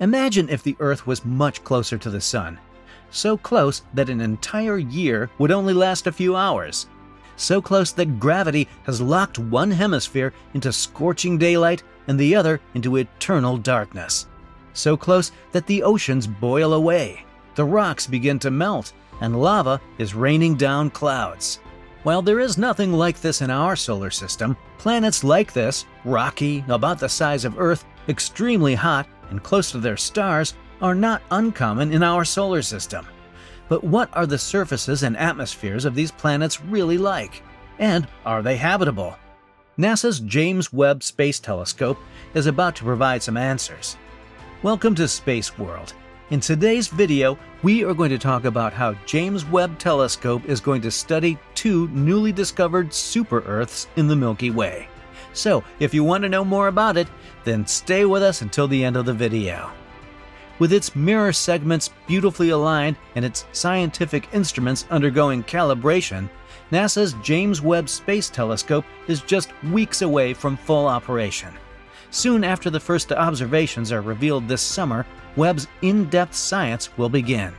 Imagine if the Earth was much closer to the Sun. So close that an entire year would only last a few hours. So close that gravity has locked one hemisphere into scorching daylight and the other into eternal darkness. So close that the oceans boil away, the rocks begin to melt, and lava is raining down clouds. While there is nothing like this in our solar system, planets like this, rocky, about the size of Earth, extremely hot, and close to their stars, are not uncommon in our solar system. But what are the surfaces and atmospheres of these planets really like? And are they habitable? NASA's James Webb Space Telescope is about to provide some answers. Welcome to Space World. In today's video, we are going to talk about how James Webb Telescope is going to study two newly discovered super-Earths in the Milky Way. So, if you want to know more about it, then stay with us until the end of the video. With its mirror segments beautifully aligned and its scientific instruments undergoing calibration, NASA's James Webb Space Telescope is just weeks away from full operation. Soon after the first observations are revealed this summer, Webb's in-depth science will begin.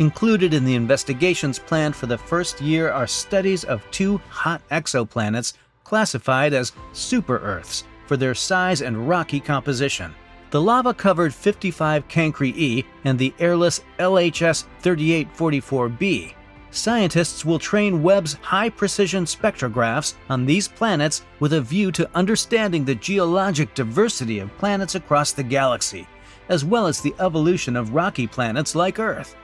Included in the investigations planned for the first year are studies of two hot exoplanets classified as super-Earths for their size and rocky composition. The lava-covered 55 Cancri e and the airless LHS 3844 b. Scientists will train Webb's high-precision spectrographs on these planets with a view to understanding the geologic diversity of planets across the galaxy, as well as the evolution of rocky planets like Earth.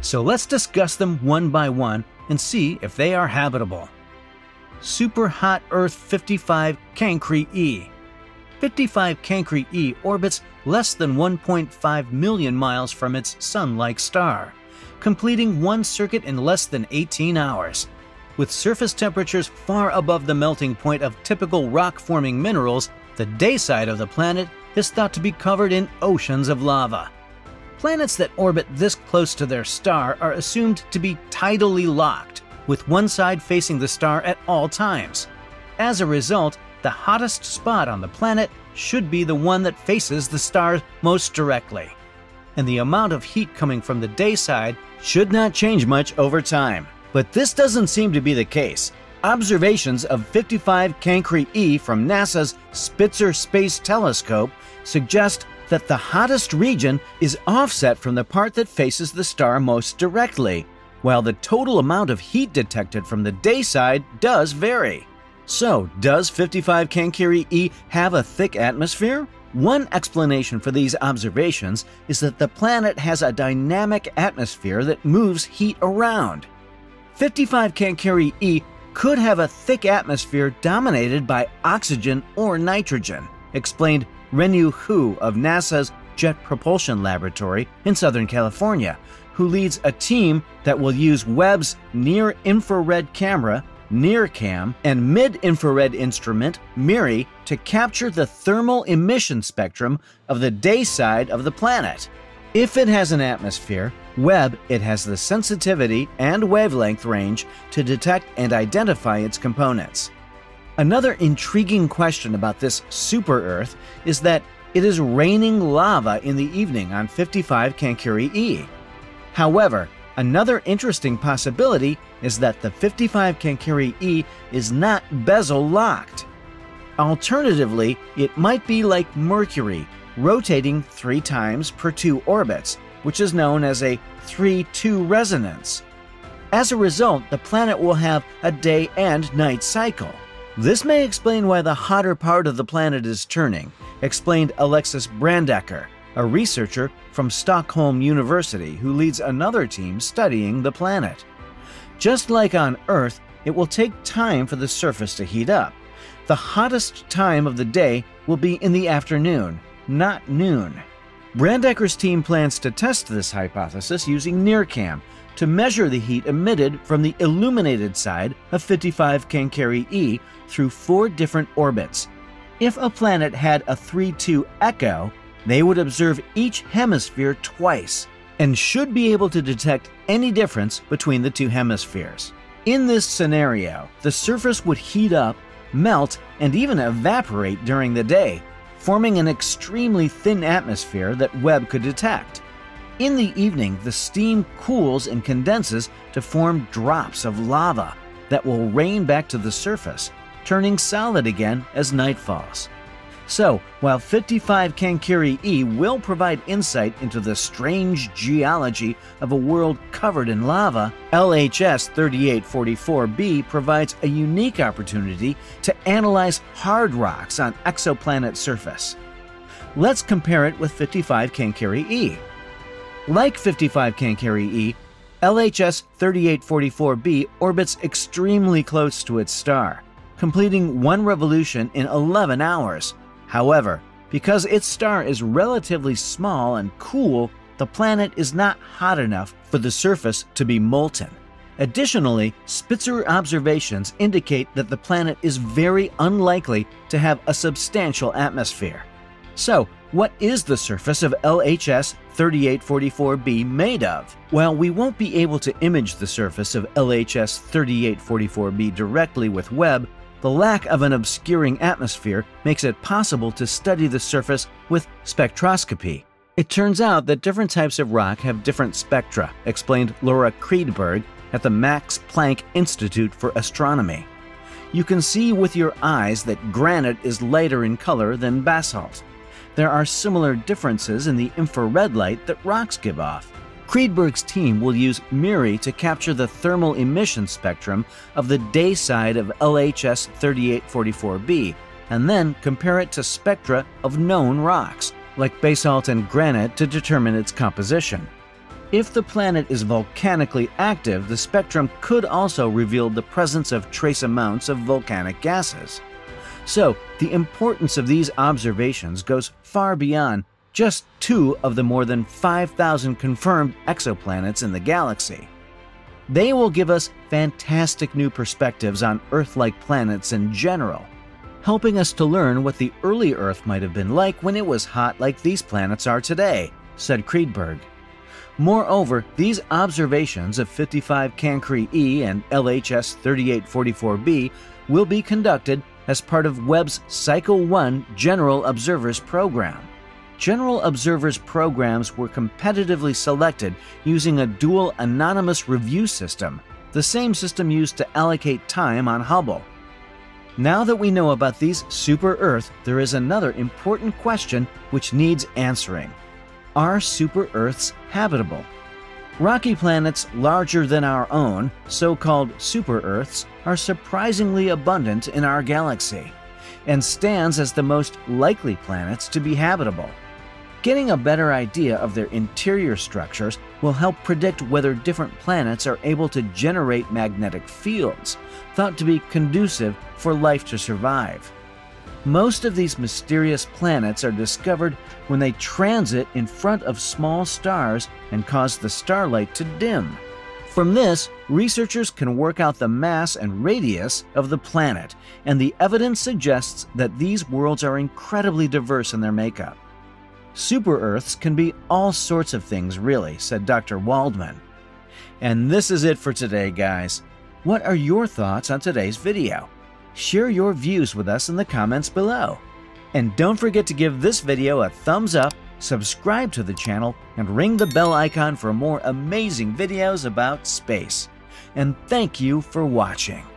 So let's discuss them one by one and see if they are habitable. Super-hot Earth 55 Cancri e. 55 Cancri e orbits less than 1.5 million miles from its Sun-like star, completing one circuit in less than 18 hours. With surface temperatures far above the melting point of typical rock-forming minerals, the day side of the planet is thought to be covered in oceans of lava. Planets that orbit this close to their star are assumed to be tidally locked, with one side facing the star at all times. As a result, the hottest spot on the planet should be the one that faces the star most directly, and the amount of heat coming from the day side should not change much over time. But this doesn't seem to be the case. Observations of 55 Cancri e from NASA's Spitzer Space Telescope suggest that the hottest region is offset from the part that faces the star most directly, while the total amount of heat detected from the day side does vary. So, does 55 Cancri e have a thick atmosphere? One explanation for these observations is that the planet has a dynamic atmosphere that moves heat around. 55 Cancri e could have a thick atmosphere dominated by oxygen or nitrogen, explained Renyu Hu of NASA's Jet Propulsion Laboratory in Southern California, who leads a team that will use Webb's near-infrared camera NIRCam and mid-infrared instrument MIRI to capture the thermal emission spectrum of the day side of the planet. If it has an atmosphere, it has the sensitivity and wavelength range to detect and identify its components. Another intriguing question about this super-Earth is that it is raining lava in the evening on 55 Cancri e. However, another interesting possibility is that the 55 Cancri e is not bezel-locked. Alternatively, it might be like Mercury, rotating 3 times per 2 orbits, which is known as a 3-2 resonance. As a result, the planet will have a day and night cycle. This may explain why the hotter part of the planet is turning, explained Alexis Brandeker, a researcher from Stockholm University who leads another team studying the planet. Just like on Earth, it will take time for the surface to heat up. The hottest time of the day will be in the afternoon, not noon. Brandeker's team plans to test this hypothesis using NIRCam to measure the heat emitted from the illuminated side of 55 Cancri e through 4 different orbits. If a planet had a 3-2 echo, they would observe each hemisphere twice and should be able to detect any difference between the two hemispheres. In this scenario, the surface would heat up, melt, and even evaporate during the day, forming an extremely thin atmosphere that Webb could detect. In the evening, the steam cools and condenses to form drops of lava that will rain back to the surface, turning solid again as night falls. So, while 55 Cancri e will provide insight into the strange geology of a world covered in lava, LHS 3844 b provides a unique opportunity to analyze hard rocks on exoplanet surface. Let's compare it with 55 Cancri e. Like 55 Cancri e, LHS 3844 b orbits extremely close to its star, completing one revolution in 11 hours. However, because its star is relatively small and cool, the planet is not hot enough for the surface to be molten. Additionally, Spitzer observations indicate that the planet is very unlikely to have a substantial atmosphere. So, what is the surface of LHS 3844 b made of? While we won't be able to image the surface of LHS 3844 b directly with Webb, the lack of an obscuring atmosphere makes it possible to study the surface with spectroscopy. It turns out that different types of rock have different spectra, explained Laura Kreidberg at the Max Planck Institute for Astronomy. You can see with your eyes that granite is lighter in color than basalt. There are similar differences in the infrared light that rocks give off. Kreidberg's team will use MIRI to capture the thermal emission spectrum of the day side of LHS 3844b and then compare it to spectra of known rocks, like basalt and granite, to determine its composition. If the planet is volcanically active, the spectrum could also reveal the presence of trace amounts of volcanic gases. So, the importance of these observations goes far beyond just two of the more than 5,000 confirmed exoplanets in the galaxy. They will give us fantastic new perspectives on Earth-like planets in general, helping us to learn what the early Earth might have been like when it was hot like these planets are today, said Kreidberg. Moreover, these observations of 55 Cancri e and LHS 3844b will be conducted as part of Webb's Cycle 1 General Observers Program. General Observers programs were competitively selected using a dual anonymous review system, the same system used to allocate time on Hubble. Now that we know about these super-Earth, there is another important question which needs answering. Are super-Earths habitable? Rocky planets larger than our own, so-called super-Earths, are surprisingly abundant in our galaxy and stands as the most likely planets to be habitable. Getting a better idea of their interior structures will help predict whether different planets are able to generate magnetic fields thought to be conducive for life to survive. Most of these mysterious planets are discovered when they transit in front of small stars and cause the starlight to dim. From this, researchers can work out the mass and radius of the planet, and the evidence suggests that these worlds are incredibly diverse in their makeup. Super-Earths can be all sorts of things, really, said Dr. Waldman. And this is it for today, guys. What are your thoughts on today's video? Share your views with us in the comments below. And don't forget to give this video a thumbs up, subscribe to the channel, and ring the bell icon for more amazing videos about space. And thank you for watching.